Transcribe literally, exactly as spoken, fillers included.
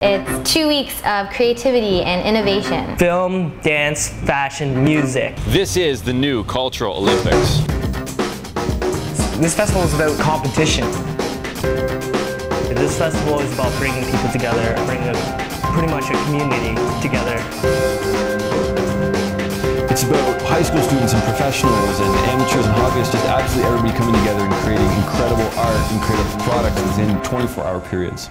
It's two weeks of creativity and innovation. Film, dance, fashion, music. This is the new Cultural Olympics. This festival is about competition. This festival is about bringing people together, bringing a, pretty much a community together. It's about high school students and professionals and amateurs and hobbyists, just absolutely everybody coming together and creating incredible art and creative products within twenty-four hour periods.